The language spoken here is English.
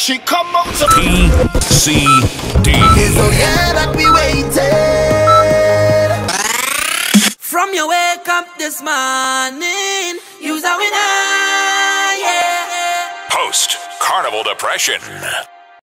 she come out to P.C.D. It's okay that we waited. From your wake up this morning, you're a winner, yeah. Post-carnival depression.